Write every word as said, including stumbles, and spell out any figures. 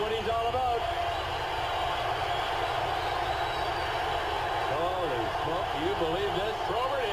what he's all about. Holy smoke, do you believe this? Probert